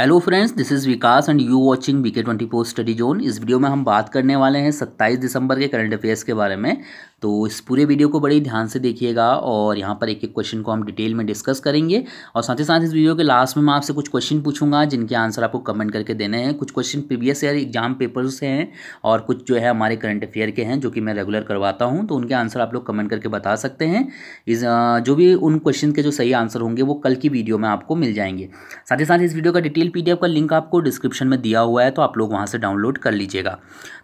Hello friends, this is Vikas and you watching VK24STUDYZONE। इस video में हम बात करने वाले हैं 27 दिसंबर के करंट अफेयर्स के बारे में। तो इस पूरे वीडियो को बड़े ध्यान से देखिएगा और यहाँ पर एक एक क्वेश्चन को हम डिटेल में डिस्कस करेंगे। और साथ ही साथ इस वीडियो के लास्ट में मैं आपसे कुछ क्वेश्चन पूछूंगा जिनके आंसर आपको कमेंट करके देने हैं। कुछ question previous year exam paper से हैं और कुछ जो है हमारे करंट अफेयर के हैं जो कि मैं रेगुलर करवाता हूँ। तो उनके आंसर आप लोग कमेंट करके बता सकते हैं। इस जो भी उन क्वेश्चन के जो सही आंसर होंगे वो कल की वीडियो में आपको मिल जाएंगे। साथ ही साथ इस वीडियो का डिटेल PDF का लिंक आपको डिस्क्रिप्शन में दिया हुआ है, तो आप लोग वहाँ से डाउनलोड कर लीजिएगा।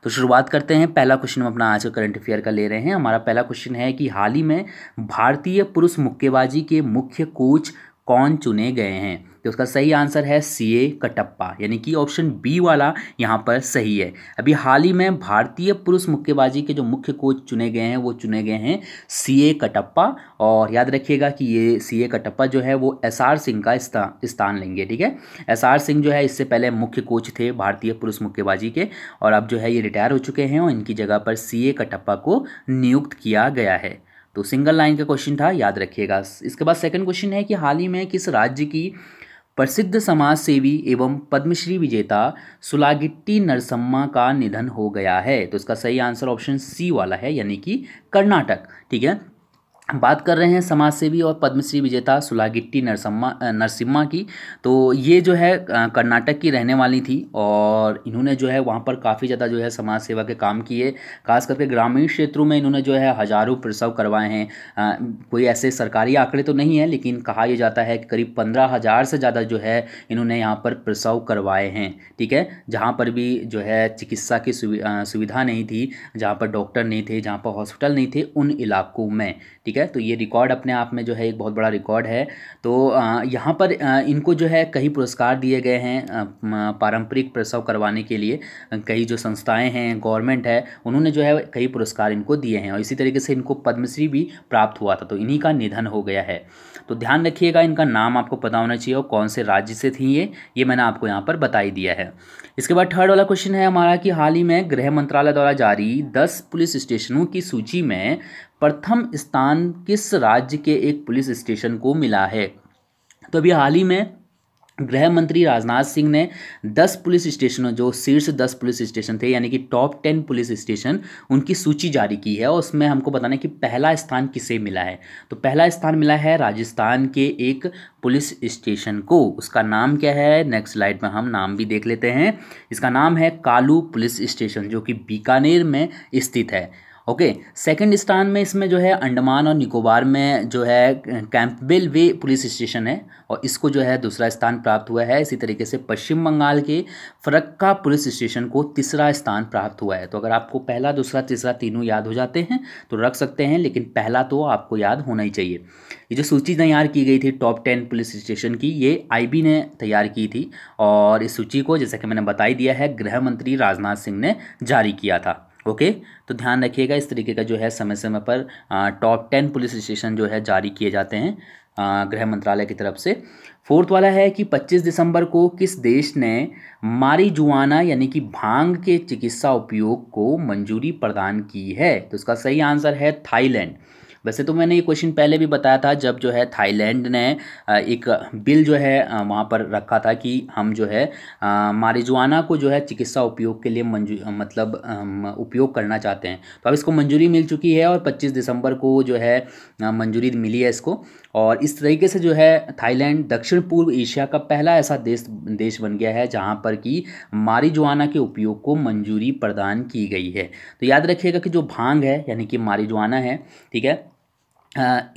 तो शुरुआत करते हैं। पहला क्वेश्चन हम अपना आज का करंट अफेयर का ले रहे हैं। हमारा पहला क्वेश्चन है कि हाल ही में भारतीय पुरुष मुक्केबाजी के मुख्य कोच कौन चुने गए हैं। तो उसका सही आंसर है CA कटप्पा, यानी कि ऑप्शन B वाला यहाँ पर सही है। अभी हाल ही में भारतीय पुरुष मुक्केबाजी के जो मुख्य कोच चुने गए हैं वो चुने गए हैं CA कटप्पा। और याद रखिएगा कि ये CA कटप्पा जो है वो SR सिंह का स्थान लेंगे। ठीक है, SR सिंह जो है इससे पहले मुख्य कोच थे भारतीय पुरुष मुक्केबाजी के और अब जो है ये रिटायर हो चुके हैं और इनकी जगह पर CA कटप्पा को नियुक्त किया गया है। तो सिंगल लाइन का क्वेश्चन था, याद रखिएगा। इसके बाद सेकंड क्वेश्चन है कि हाल ही में किस राज्य की प्रसिद्ध समाज सेवी एवं पद्मश्री विजेता सुलागिट्टी नरसम्मा का निधन हो गया है। तो इसका सही आंसर ऑप्शन C वाला है, यानी कि कर्नाटक। ठीक है, बात कर रहे हैं समाजसेवी और पद्मश्री विजेता सुलागिट्टी नरसिम्हा की। तो ये जो है कर्नाटक की रहने वाली थी और इन्होंने जो है वहाँ पर काफ़ी ज़्यादा जो है समाज सेवा के काम किए, खास करके ग्रामीण क्षेत्रों में। इन्होंने जो है हज़ारों प्रसव करवाए हैं। कोई ऐसे सरकारी आंकड़े तो नहीं है, लेकिन कहा यह जाता है कि करीब 15,000 से ज़्यादा जो है इन्होंने यहाँ पर प्रसव करवाए हैं। ठीक है, जहाँ पर भी जो है चिकित्सा की सुविधा नहीं थी, जहाँ पर डॉक्टर नहीं थे, जहाँ पर हॉस्पिटल नहीं थे, उन इलाकों में। ठीक है, तो ये रिकॉर्ड अपने आप में जो है एक बहुत बड़ा रिकॉर्ड है। तो यहाँ पर इनको जो है कई पुरस्कार दिए गए हैं पारंपरिक प्रसव करवाने के लिए। कई जो संस्थाएं हैं, गवर्नमेंट है, उन्होंने जो है कई पुरस्कार इनको दिए हैं और इसी तरीके से इनको पद्मश्री भी प्राप्त हुआ था। तो इन्हीं का निधन हो गया है। तो ध्यान रखिएगा, इनका नाम आपको पता होना चाहिए और कौन से राज्य से थी ये मैंने आपको यहाँ पर बता ही दिया है। इसके बाद थर्ड वाला क्वेश्चन है हमारा कि हाल ही में गृह मंत्रालय द्वारा जारी 10 पुलिस स्टेशनों की सूची में प्रथम स्थान किस राज्य के एक पुलिस स्टेशन को मिला है। तो अभी हाल ही में गृह मंत्री राजनाथ सिंह ने 10 पुलिस स्टेशनों, जो शीर्ष 10 पुलिस स्टेशन थे, यानी कि टॉप 10 पुलिस स्टेशन, उनकी सूची जारी की है और उसमें हमको बताना है कि पहला स्थान किसे मिला है। तो पहला स्थान मिला है राजस्थान के एक पुलिस स्टेशन को। उसका नाम क्या है, नेक्स्ट स्लाइड में हम नाम भी देख लेते हैं। इसका नाम है कालू पुलिस स्टेशन, जो कि बीकानेर में स्थित है। ओके, सेकंड स्थान में इसमें जो है अंडमान और निकोबार में जो है कैंपबेल बे पुलिस स्टेशन है और इसको जो है दूसरा स्थान प्राप्त हुआ है। इसी तरीके से पश्चिम बंगाल के फरक्का पुलिस स्टेशन को तीसरा स्थान प्राप्त हुआ है। तो अगर आपको पहला, दूसरा, तीसरा तीनों याद हो जाते हैं तो रख सकते हैं, लेकिन पहला तो आपको याद होना ही चाहिए। ये जो सूची तैयार की गई थी टॉप 10 पुलिस स्टेशन की, ये IB ने तैयार की थी और इस सूची को, जैसा कि मैंने बताई दिया है, गृह मंत्री राजनाथ सिंह ने जारी किया था। ओके, तो ध्यान रखिएगा, इस तरीके का जो है समय समय पर टॉप 10 पुलिस स्टेशन जो है जारी किए जाते हैं गृह मंत्रालय की तरफ से। फोर्थ वाला है कि 25 दिसंबर को किस देश ने मारिजुआना यानी कि भांग के चिकित्सा उपयोग को मंजूरी प्रदान की है। तो इसका सही आंसर है थाईलैंड। वैसे तो मैंने ये क्वेश्चन पहले भी बताया था, जब जो है थाईलैंड ने एक बिल जो है वहाँ पर रखा था कि हम जो है मारिजुआना को जो है चिकित्सा उपयोग के लिए उपयोग करना चाहते हैं। तो अब इसको मंजूरी मिल चुकी है और 25 दिसंबर को जो है मंजूरी मिली है इसको। और इस तरीके से जो है थाईलैंड दक्षिण पूर्व एशिया का पहला ऐसा देश बन गया है जहाँ पर कि मारिजुआना के उपयोग को मंजूरी प्रदान की गई है। तो याद रखिएगा कि जो भांग है यानी कि मारिजुआना है, ठीक है,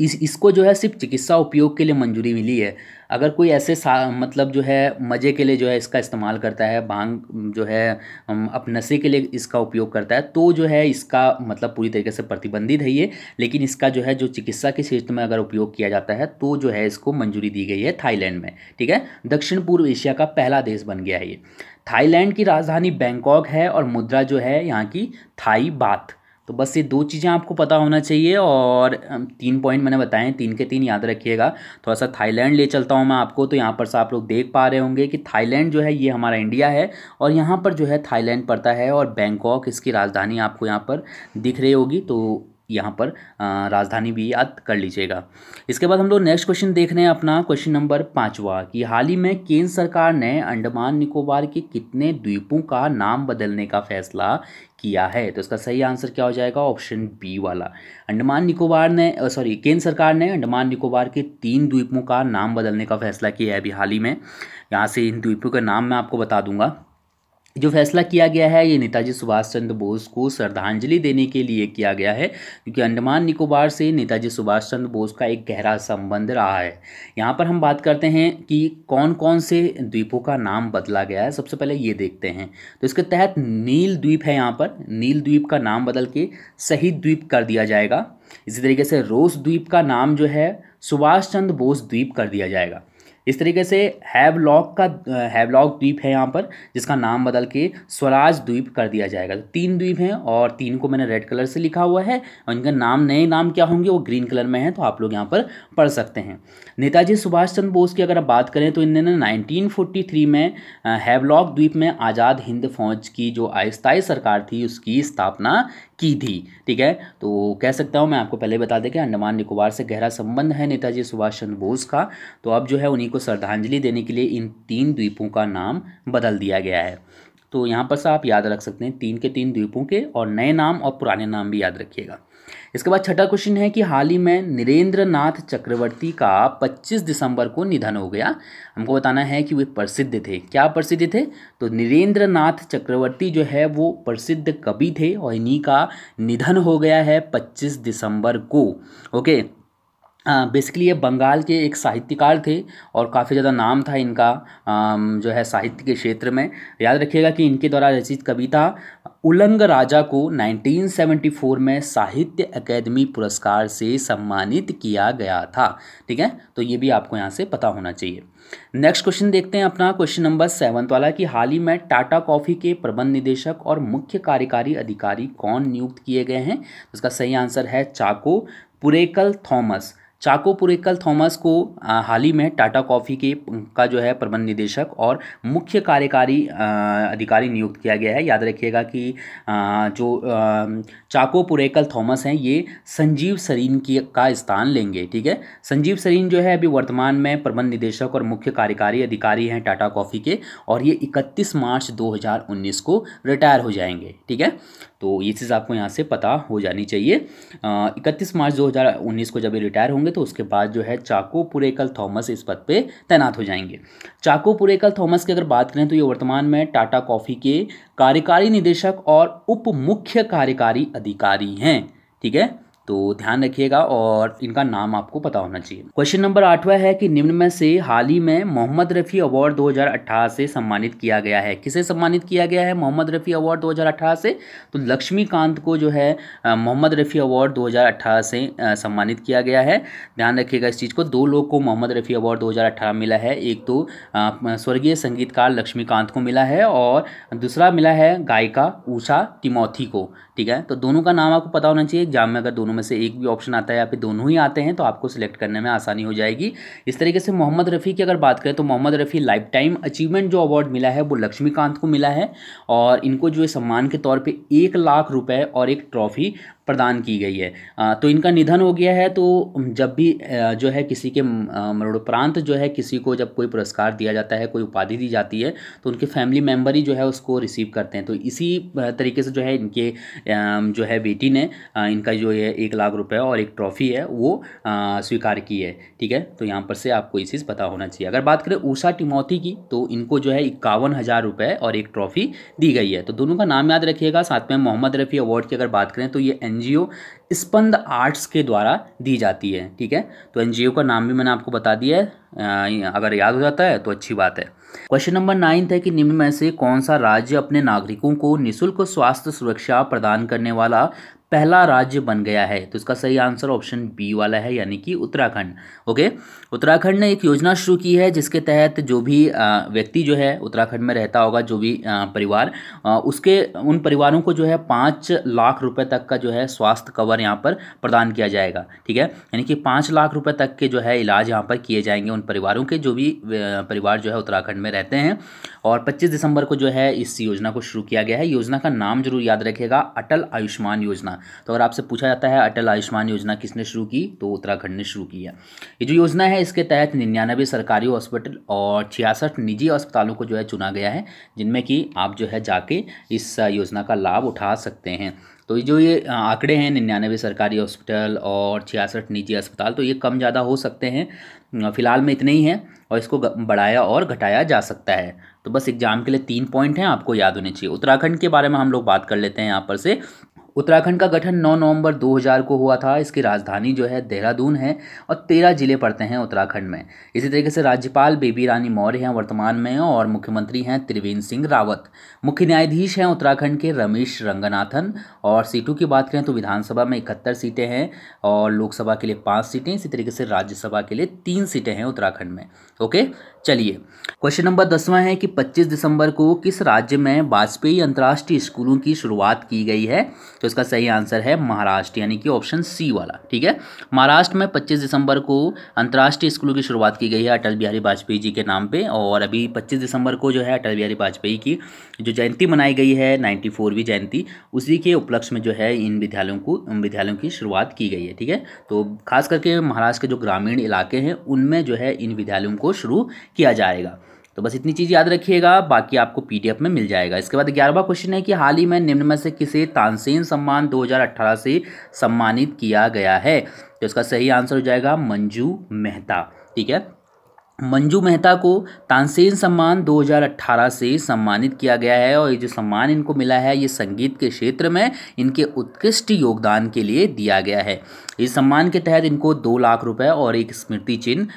इसको जो है सिर्फ चिकित्सा उपयोग के लिए मंजूरी मिली है। अगर कोई ऐसे जो है मज़े के लिए जो है इसका इस्तेमाल करता है, भांग जो है अपने नशे के लिए इसका उपयोग करता है, तो जो है इसका पूरी तरीके से प्रतिबंधित है ये। लेकिन इसका जो है जो चिकित्सा के क्षेत्र में अगर उपयोग किया जाता है तो जो है इसको मंजूरी दी गई है थाईलैंड में। ठीक है, दक्षिण पूर्व एशिया का पहला देश बन गया है ये। थाईलैंड की राजधानी बैंकॉक है और मुद्रा जो है यहाँ की थाई बात। तो बस ये दो चीज़ें आपको पता होना चाहिए और 3 पॉइंट मैंने बताए हैं, 3 के 3 याद रखिएगा। थोड़ा सा थाईलैंड ले चलता हूँ मैं आपको, तो यहाँ पर से आप लोग देख पा रहे होंगे कि थाईलैंड जो है ये हमारा इंडिया है और यहाँ पर जो है थाईलैंड पड़ता है और बैंकॉक इसकी राजधानी आपको यहाँ पर दिख रही होगी। तो यहाँ पर राजधानी भी याद कर लीजिएगा। इसके बाद हम लोग नेक्स्ट क्वेश्चन देख रहे हैं अपना क्वेश्चन नंबर 5वां कि हाल ही में केंद्र सरकार ने अंडमान निकोबार के कितने द्वीपों का नाम बदलने का फैसला किया है। तो इसका सही आंसर क्या हो जाएगा, ऑप्शन बी वाला। अंडमान निकोबार ने केंद्र सरकार ने अंडमान निकोबार के 3 द्वीपों का नाम बदलने का फैसला किया है अभी हाल ही में। यहाँ से इन द्वीपों का नाम मैं आपको बता दूंगा। जो फैसला किया गया है ये नेताजी सुभाष चंद्र बोस को श्रद्धांजलि देने के लिए किया गया है, क्योंकि अंडमान निकोबार से नेताजी सुभाष चंद्र बोस का एक गहरा संबंध रहा है। यहाँ पर हम बात करते हैं कि कौन कौन से द्वीपों का नाम बदला गया है, सबसे पहले ये देखते हैं। तो इसके तहत नील द्वीप है, यहाँ पर नील द्वीप का नाम बदल के शहीद द्वीप कर दिया जाएगा। इसी तरीके से रोज द्वीप का नाम जो है सुभाष चंद्र बोस द्वीप कर दिया जाएगा। इस तरीके से हैवलॉक द्वीप है यहाँ पर, जिसका नाम बदल के स्वराज द्वीप कर दिया जाएगा। तो 3 द्वीप हैं और 3 को मैंने रेड कलर से लिखा हुआ है और इनका नाम, नए नाम क्या होंगे वो ग्रीन कलर में है, तो आप लोग यहाँ पर पढ़ सकते हैं। नेताजी सुभाष चंद्र बोस की अगर आप बात करें तो इन्होंने 1943 में हैवलॉक द्वीप में आज़ाद हिंद फौज की जो अस्थायी सरकार थी उसकी स्थापना की थी। ठीक है, तो कह सकता हूँ मैं आपको पहले बता दें कि अंडमान निकोबार से गहरा संबंध है नेताजी सुभाष चंद्र बोस का। तो अब जो है उन्हीं को श्रद्धांजलि देने के लिए इन 3 द्वीपों का नाम बदल दिया गया है। तो यहाँ पर से आप याद रख सकते हैं 3 के 3 द्वीपों के, और नए नाम और पुराने नाम भी याद रखिएगा। इसके बाद 6ठा क्वेश्चन है कि हाल ही में नीरेंद्रनाथ चक्रवर्ती का 25 दिसंबर को निधन हो गया। हमको बताना है कि वे प्रसिद्ध थे, क्या प्रसिद्ध थे? तो नीरेंद्रनाथ चक्रवर्ती जो है वो प्रसिद्ध कवि थे और इन्हीं का निधन हो गया है 25 दिसंबर को। ओके, बेसिकली ये बंगाल के एक साहित्यकार थे और काफ़ी ज़्यादा नाम था इनका जो है साहित्य के क्षेत्र में। याद रखिएगा कि इनके द्वारा रचित कविता उलंग राजा को 1974 में साहित्य अकादमी पुरस्कार से सम्मानित किया गया था। ठीक है, तो ये भी आपको यहाँ से पता होना चाहिए। नेक्स्ट क्वेश्चन देखते हैं अपना क्वेश्चन नंबर 7 वाला कि हाल ही में टाटा कॉफ़ी के प्रबंध निदेशक और मुख्य कार्यकारी अधिकारी कौन नियुक्त किए गए हैं। इसका सही आंसर है चाको पुरेकल थॉमस। चाको पुरेकल थॉमस को हाल ही में टाटा कॉफ़ी का जो है प्रबंध निदेशक और मुख्य कार्यकारी अधिकारी नियुक्त किया गया है। याद रखिएगा कि जो चाको पुरेकल थॉमस हैं ये संजीव सरीन का स्थान लेंगे। ठीक है, संजीव सरीन जो है अभी वर्तमान में प्रबंध निदेशक और मुख्य कार्यकारी अधिकारी हैं टाटा कॉफ़ी के, और ये 31 मार्च 2019 को रिटायर हो जाएंगे। ठीक है, तो ये चीज़ आपको यहाँ से पता हो जानी चाहिए। 31 मार्च 2019 को जब ये रिटायर होंगे तो उसके बाद जो है चाको पुरेकल थॉमस इस पद पे तैनात हो जाएंगे। चाको पुरेकल थॉमस की अगर बात करें तो ये वर्तमान में टाटा कॉफ़ी के कार्यकारी निदेशक और उप मुख्य कार्यकारी अधिकारी हैं। ठीक है, तो ध्यान रखिएगा और इनका नाम आपको पता होना चाहिए। क्वेश्चन नंबर 8वां है कि निम्न में से हाल ही में मोहम्मद रफ़ी अवार्ड 2018 से सम्मानित किया गया है। किसे सम्मानित किया गया है मोहम्मद रफ़ी अवार्ड 2018 से? तो लक्ष्मी कांत को जो है मोहम्मद रफ़ी अवार्ड 2018 से सम्मानित किया गया है। ध्यान रखिएगा इस चीज़ को, 2 लोग को मोहम्मद रफ़ी अवार्ड 2018 मिला है। एक तो स्वर्गीय संगीतकार लक्ष्मीकांत को मिला है और दूसरा मिला है गायिका उषा टिमोथी को। ठीक है, तो दोनों का नाम आपको पता होना चाहिए। एग्जाम में अगर दोनों में से एक भी ऑप्शन आता है या फिर दोनों ही आते हैं तो आपको सिलेक्ट करने में आसानी हो जाएगी। इस तरीके से मोहम्मद रफ़ी की अगर बात करें तो Mohammad Rafi life time achievement जो अवार्ड मिला है वो लक्ष्मीकांत को मिला है, और इनको जो है सम्मान के तौर पे 1 लाख रुपए और एक ट्रॉफी प्रदान की गई है। तो इनका निधन हो गया है। तो जब भी जो है किसी के मरणोपरांत जो है किसी को जब कोई पुरस्कार दिया जाता है, कोई उपाधि दी जाती है, तो उनके फैमिली मेम्बर ही जो है उसको रिसीव करते हैं। तो इसी तरीके से जो है इनके जो है बेटी ने इनका जो है 1 लाख रुपए और एक ट्रॉफी है वो स्वीकार की है। ठीक है, तो यहाँ पर से आपको ये चीज़ पता होना चाहिए। अगर बात करें उषा टिमोथी की तो इनको जो है 51,000 रुपये और एक ट्रॉफी दी गई है। तो दोनों का नाम याद रखिएगा। साथ में मोहम्मद रफ़ी अवार्ड की अगर बात करें तो ये NGO स्पंद आर्ट्स के द्वारा दी जाती है। ठीक है, तो NGO का नाम भी मैंने आपको बता दिया है, अगर याद हो जाता है तो अच्छी बात है। क्वेश्चन नंबर 9 है कि निम्न में से कौन सा राज्य अपने नागरिकों को निःशुल्क स्वास्थ्य सुरक्षा प्रदान करने वाला पहला राज्य बन गया है। तो इसका सही आंसर ऑप्शन बी वाला है, यानी कि उत्तराखंड। ओके, उत्तराखंड ने एक योजना शुरू की है जिसके तहत जो भी व्यक्ति जो है उत्तराखंड में रहता होगा, जो भी परिवार, उसके उन परिवारों को जो है 5 लाख रुपए तक का जो है स्वास्थ्य कवर यहाँ पर प्रदान किया जाएगा। ठीक है, यानी कि 5 लाख रुपये तक के जो है इलाज यहाँ पर किए जाएंगे उन परिवारों के, जो भी परिवार जो है उत्तराखंड में रहते हैं। और 25 दिसंबर को जो है इस योजना को शुरू किया गया है। योजना का नाम जरूर याद रखेगा, अटल आयुष्मान योजना। योजना। तो अगर आपसे पूछा जाता है अटल आयुष्मान योजना किसने शुरू की, तो उत्तराखंड ने शुरू की है। ये जो योजना है इसके तहत 99 सरकारी हॉस्पिटल और 66 निजी अस्पतालों को जो है चुना गया है, जिनमें कि आप जो है जाके इस योजना का लाभ उठा सकते हैं। तो जो ये आंकड़े हैं 99 सरकारी हॉस्पिटल और 66 निजी अस्पताल, तो ये कम ज़्यादा हो सकते हैं, फ़िलहाल में इतने ही हैं और इसको बढ़ाया और घटाया जा सकता है। तो बस एग्जाम के लिए 3 पॉइंट हैं, आपको याद होने चाहिए। उत्तराखंड के बारे में हम लोग बात कर लेते हैं यहाँ पर से। उत्तराखंड का गठन 9 नवंबर 2000 को हुआ था। इसकी राजधानी जो है देहरादून है और 13 जिले पड़ते हैं उत्तराखंड में। इसी तरीके से राज्यपाल बेबी रानी मौर्य हैं वर्तमान में और मुख्यमंत्री हैं त्रिवेंद्र सिंह रावत। मुख्य न्यायाधीश हैं उत्तराखंड के रमेश रंगनाथन। और सीटों की बात करें तो विधानसभा में 71 सीटें हैं और लोकसभा के लिए 5 सीटें, इसी तरीके से राज्यसभा के लिए 3 सीटें हैं उत्तराखंड में। ओके, चलिए क्वेश्चन नंबर 10वां है कि 25 दिसंबर को किस राज्य में वाजपेयी अंतर्राष्ट्रीय स्कूलों की शुरुआत की गई है। तो इसका सही आंसर है महाराष्ट्र, यानी कि ऑप्शन सी वाला, ठीक है। महाराष्ट्र में 25 दिसंबर को अंतर्राष्ट्रीय स्कूलों की शुरुआत की गई है अटल बिहारी वाजपेयी जी के नाम पे। और अभी 25 दिसंबर को जो है अटल बिहारी वाजपेयी की जो जयंती मनाई गई है 94वीं जयंती, उसी के उपलक्ष्य में जो है इन विद्यालयों की शुरुआत की गई है, ठीक है। तो खास करके महाराष्ट्र के जो ग्रामीण इलाके हैं उनमें जो है इन विद्यालयों को शुरू किया जाएगा। तो बस इतनी चीज़ याद रखिएगा, बाकी आपको पीडीएफ में मिल जाएगा। इसके बाद 11वां क्वेश्चन है कि हाल ही में निम्न में से किसे तानसेन सम्मान 2018 से सम्मानित किया गया है। तो इसका सही आंसर हो जाएगा मंजू मेहता, ठीक है। मंजू मेहता को तानसेन सम्मान 2018 से सम्मानित किया गया है और ये जो सम्मान इनको मिला है ये संगीत के क्षेत्र में इनके उत्कृष्ट योगदान के लिए दिया गया है। इस सम्मान के तहत इनको 2 लाख रुपये और एक स्मृति चिन्ह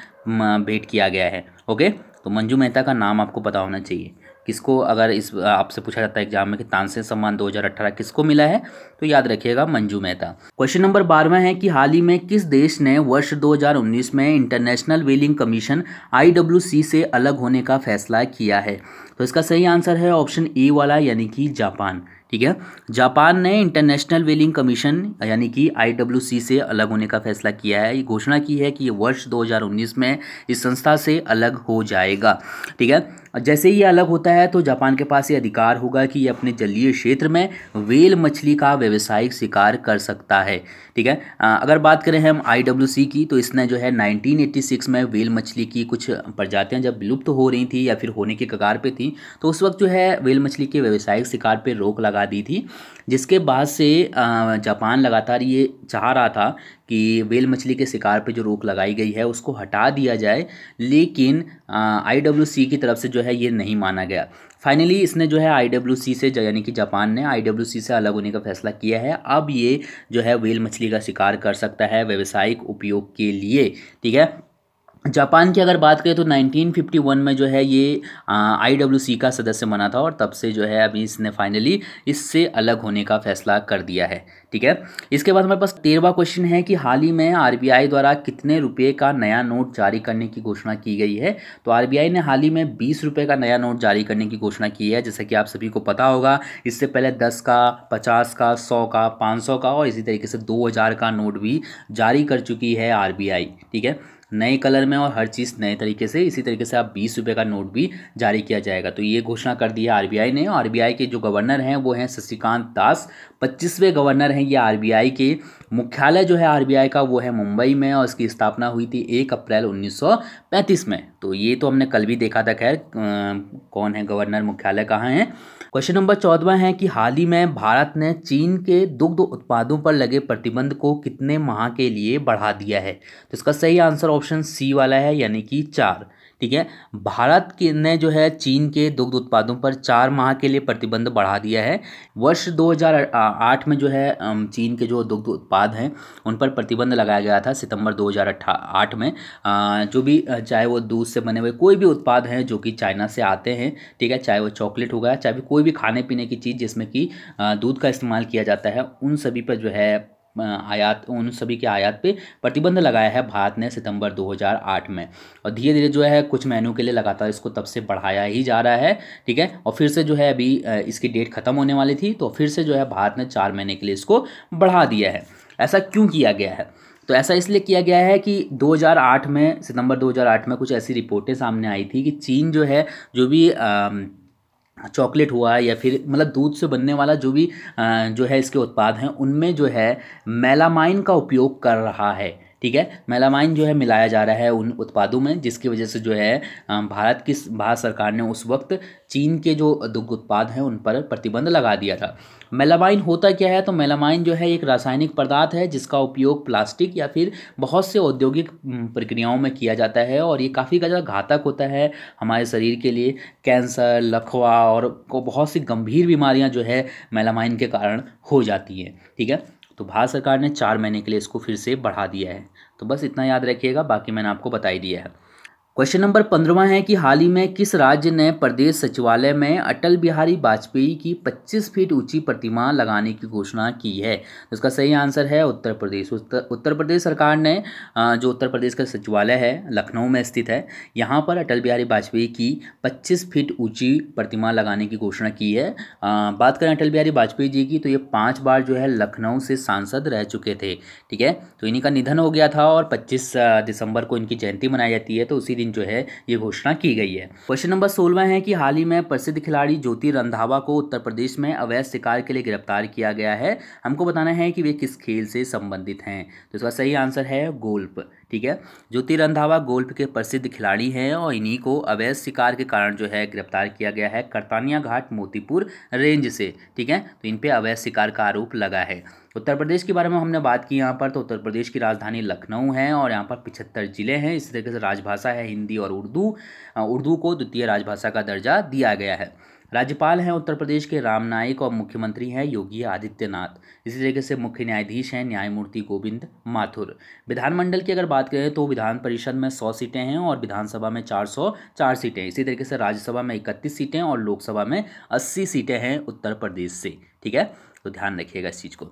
भेंट किया गया है। ओके, तो मंजू मेहता का नाम आपको पता होना चाहिए। किसको, अगर इस आपसे पूछा जाता है एग्जाम में कि तानसेन सम्मान 2018 किसको मिला है, तो याद रखिएगा मंजू मेहता। क्वेश्चन नंबर 12वां है कि हाल ही में किस देश ने वर्ष 2019 में इंटरनेशनल व्हेलिंग कमीशन IWC से अलग होने का फैसला किया है। तो इसका सही आंसर है ऑप्शन ए वाला, यानी कि जापान, ठीक है। जापान ने इंटरनेशनल व्हेलिंग कमीशन यानी कि IWC से अलग होने का फैसला किया है। ये घोषणा की है कि ये वर्ष 2019 में इस संस्था से अलग हो जाएगा, ठीक है। जैसे ही ये अलग होता है तो जापान के पास ये अधिकार होगा कि ये अपने जलीय क्षेत्र में व्हेल मछली का व्यावसायिक शिकार कर सकता है, ठीक है। अगर बात करें हम IWC की, तो इसने जो है 1986 में व्हेल मछली की कुछ प्रजातियाँ जब विलुप्त हो रही थी या फिर होने के कगार पर थी, तो उस वक्त जो है व्हेल मछली के व्यावसायिक शिकार पर रोक लगा दी थी। जिसके बाद से जापान लगातार ये चाह रहा था कि व्हेल मछली के शिकार पे जो रोक लगाई गई है उसको हटा दिया जाए, लेकिन IWC की तरफ से जो है ये नहीं माना गया। फाइनली इसने जो है IWC से, यानी कि जापान ने IWC से अलग होने का फैसला किया है। अब ये जो है व्हेल मछली का शिकार कर सकता है व्यावसायिक उपयोग के लिए, ठीक है। जापान की अगर बात करें तो 1951 में जो है ये IWC का सदस्य बना था और तब से जो है अभी इसने फाइनली इससे अलग होने का फैसला कर दिया है, ठीक है। इसके बाद हमारे पास 13वां क्वेश्चन है कि हाल ही में RBI द्वारा कितने रुपए का नया नोट जारी करने की घोषणा की गई है। तो RBI ने हाल ही में 20 रुपये का नया नोट जारी करने की घोषणा की है। जैसा कि आप सभी को पता होगा, इससे पहले 10 का, 50 का, 100 का, 500 का और इसी तरीके से 2000 का नोट भी जारी कर चुकी है RBI, ठीक है। नए कलर में और हर चीज़ नए तरीके से। इसी तरीके से आप 20 रुपये का नोट भी जारी किया जाएगा। तो ये घोषणा कर दी है RBI ने। RBI के जो गवर्नर हैं वो हैं शशिकांत दास, 25वें गवर्नर हैं ये। RBI के मुख्यालय जो है RBI का वो है मुंबई में और इसकी स्थापना हुई थी 1 अप्रैल 1935 में। तो ये तो हमने कल भी देखा था, खैर कौन है गवर्नर, मुख्यालय कहाँ है। क्वेश्चन नंबर 14वां है कि हाल ही में भारत ने चीन के दुग्ध उत्पादों पर लगे प्रतिबंध को कितने माह के लिए बढ़ा दिया है। तो इसका सही आंसर ऑप्शन सी वाला है, यानी कि 4, ठीक है। भारत ने जो है चीन के दुग्ध उत्पादों पर 4 माह के लिए प्रतिबंध बढ़ा दिया है। वर्ष 2008 में जो है चीन के जो दुग्ध उत्पाद हैं उन पर प्रतिबंध लगाया गया था सितंबर 2008 में। जो भी, चाहे वो दूध से बने हुए कोई भी उत्पाद हैं जो कि चाइना से आते हैं, ठीक है, चाहे वो चॉकलेट होगा, चाहे कोई भी खाने पीने की चीज़ जिसमें कि दूध का इस्तेमाल किया जाता है, उन सभी पर जो है उन सभी के आयात पे प्रतिबंध लगाया है भारत ने सितंबर 2008 में। और धीरे धीरे जो है कुछ महीनों के लिए लगातार इसको तब से बढ़ाया ही जा रहा है, ठीक है। और फिर से जो है अभी इसकी डेट ख़त्म होने वाली थी, तो फिर से जो है भारत ने 4 महीने के लिए इसको बढ़ा दिया है। ऐसा क्यों किया गया है? तो ऐसा इसलिए किया गया है कि सितंबर 2008 में कुछ ऐसी रिपोर्टें सामने आई थी कि चीन जो है जो भी चॉकलेट हुआ या फिर मतलब दूध से बनने वाला जो भी जो है इसके उत्पाद हैं उनमें जो है मेलामाइन का उपयोग कर रहा है। ठीक है, मेलामाइन जो है मिलाया जा रहा है उन उत्पादों में, जिसकी वजह से जो है भारत सरकार ने उस वक्त चीन के जो दुग्ध उत्पाद हैं उन पर प्रतिबंध लगा दिया था। मेलामाइन होता क्या है? तो मेलामाइन जो है एक रासायनिक पदार्थ है जिसका उपयोग प्लास्टिक या फिर बहुत से औद्योगिक प्रक्रियाओं में किया जाता है और ये काफ़ी ज़्यादा घातक होता है हमारे शरीर के लिए। कैंसर, लकवा और बहुत सी गंभीर बीमारियाँ जो है मेलामाइन के कारण हो जाती हैं। ठीक है, तो भारत सरकार ने 4 महीने के लिए इसको फिर से बढ़ा दिया है। तो बस इतना याद रखिएगा, बाकी मैंने आपको बता ही दिया है। क्वेश्चन नंबर 15वां है कि हाल ही में किस राज्य ने प्रदेश सचिवालय में अटल बिहारी वाजपेयी की 25 फीट ऊंची प्रतिमा लगाने की घोषणा की है? इसका सही आंसर है उत्तर प्रदेश। उत्तर प्रदेश सरकार ने जो उत्तर प्रदेश का सचिवालय है लखनऊ में स्थित है, यहाँ पर अटल बिहारी वाजपेयी की 25 फीट ऊंची प्रतिमा लगाने की घोषणा की है। बात करें अटल बिहारी वाजपेयी जी की तो ये 5 बार जो है लखनऊ से सांसद रह चुके थे। ठीक है, तो इन्हीं का निधन हो गया था और 25 दिसंबर को इनकी जयंती मनाई जाती है, तो उसी जो है ये घोषणा की गई है। क्वेश्चन नंबर 16 है कि हाल ही में प्रसिद्ध खिलाड़ी ज्योति रंधावा को उत्तर प्रदेश में अवैध शिकार के लिए गिरफ्तार किया गया है। हमको बताना है कि वे किस खेल से संबंधित हैं। तो इसका सही आंसर है गोल्फ। ठीक है, ज्योति रंधावा गोल्फ के प्रसिद्ध खिलाड़ी हैं और इन्हीं को अवैध शिकार के कारण जो है गिरफ्तार किया गया है करतानिया घाट मोतीपुर रेंज से। ठीक है, तो इन पे अवैध शिकार का आरोप लगा है। उत्तर प्रदेश के बारे में हमने बात की यहाँ पर, तो उत्तर प्रदेश की राजधानी लखनऊ है और यहाँ पर 75 ज़िले हैं। इस तरीके से राजभाषा है हिंदी और उर्दू को द्वितीय राजभाषा का दर्जा दिया गया है। राज्यपाल हैं उत्तर प्रदेश के राम नाईक और मुख्यमंत्री हैं योगी आदित्यनाथ। इसी तरीके से मुख्य न्यायाधीश हैं न्यायमूर्ति गोविंद माथुर। विधानमंडल की अगर बात करें तो विधान परिषद में 100 सीटें हैं और विधानसभा में 404 सीटें। इसी तरीके से राज्यसभा में 31 सीटें और लोकसभा में 80 सीटें हैं उत्तर प्रदेश से। ठीक है, तो ध्यान रखिएगा इस चीज़ को।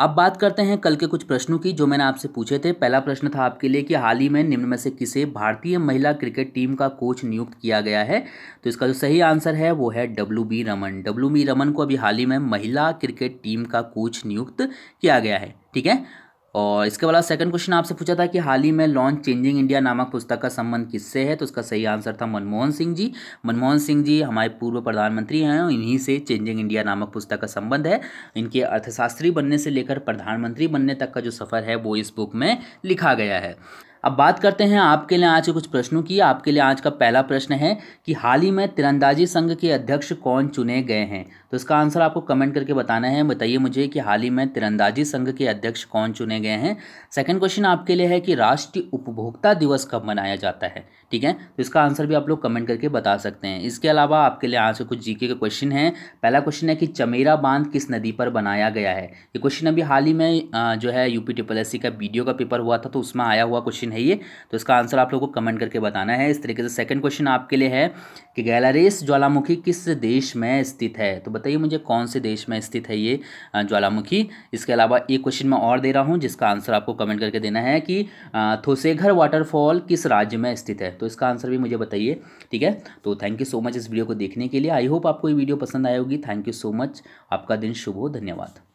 अब बात करते हैं कल के कुछ प्रश्नों की जो मैंने आपसे पूछे थे। पहला प्रश्न था आपके लिए कि हाल ही में निम्न में से किसे भारतीय महिला क्रिकेट टीम का कोच नियुक्त किया गया है? तो इसका जो सही आंसर है वो है WV रमन। WV रमन को अभी हाल ही में महिला क्रिकेट टीम का कोच नियुक्त किया गया है। ठीक है, और इसके बाद सेकंड क्वेश्चन आपसे पूछा था कि हाल ही में लॉन्च चेंजिंग इंडिया नामक पुस्तक का संबंध किससे है? तो इसका सही आंसर था मनमोहन सिंह जी। मनमोहन सिंह जी हमारे पूर्व प्रधानमंत्री हैं और इन्हीं से चेंजिंग इंडिया नामक पुस्तक का संबंध है। इनके अर्थशास्त्री बनने से लेकर प्रधानमंत्री बनने तक का जो सफ़र है वो इस बुक में लिखा गया है। अब बात करते हैं आपके लिए आज के कुछ प्रश्नों की। आपके लिए आज का पहला प्रश्न है कि हाल ही में तीरंदाजी संघ के अध्यक्ष कौन चुने गए हैं? तो इसका आंसर आपको कमेंट करके बताना है। बताइए मुझे कि हाल ही में तीरंदाजी संघ के अध्यक्ष कौन चुने गए हैं। सेकंड क्वेश्चन आपके लिए है कि राष्ट्रीय उपभोक्ता दिवस कब मनाया जाता है? ठीक है, तो इसका आंसर भी आप लोग कमेंट करके बता सकते हैं। इसके अलावा आपके लिए आज के कुछ जीके के क्वेश्चन हैं। पहला क्वेश्चन है कि चमेरा बांध किस नदी पर बनाया गया है? ये क्वेश्चन अभी हाल ही में जो है UPSSC का वीडियो का पेपर हुआ था तो उसमें आया हुआ क्वेश्चन है ये, तो इसका आंसर आप लोगों को कमेंट करके बताना है। इस तरीके से सेकंड क्वेश्चन आपके लिए है कि गैलारेस ज्वालामुखी किस देश में स्थित है? तो बताइए मुझे कौन से देश में स्थित है ये ज्वालामुखी। इसके अलावा एक क्वेश्चन मैं और दे रहा हूँ जिसका आंसर आपको कमेंट करके देना है कि थोसेघर वाटरफॉल किस राज्य में स्थित है? तो इसका आंसर भी मुझे बताइए। ठीक है, तो थैंक यू सो मच इस वीडियो को देखने के लिए। आई होप आपको ये वीडियो पसंद आई होगी। थैंक यू सो मच, आपका दिन शुभ हो, धन्यवाद।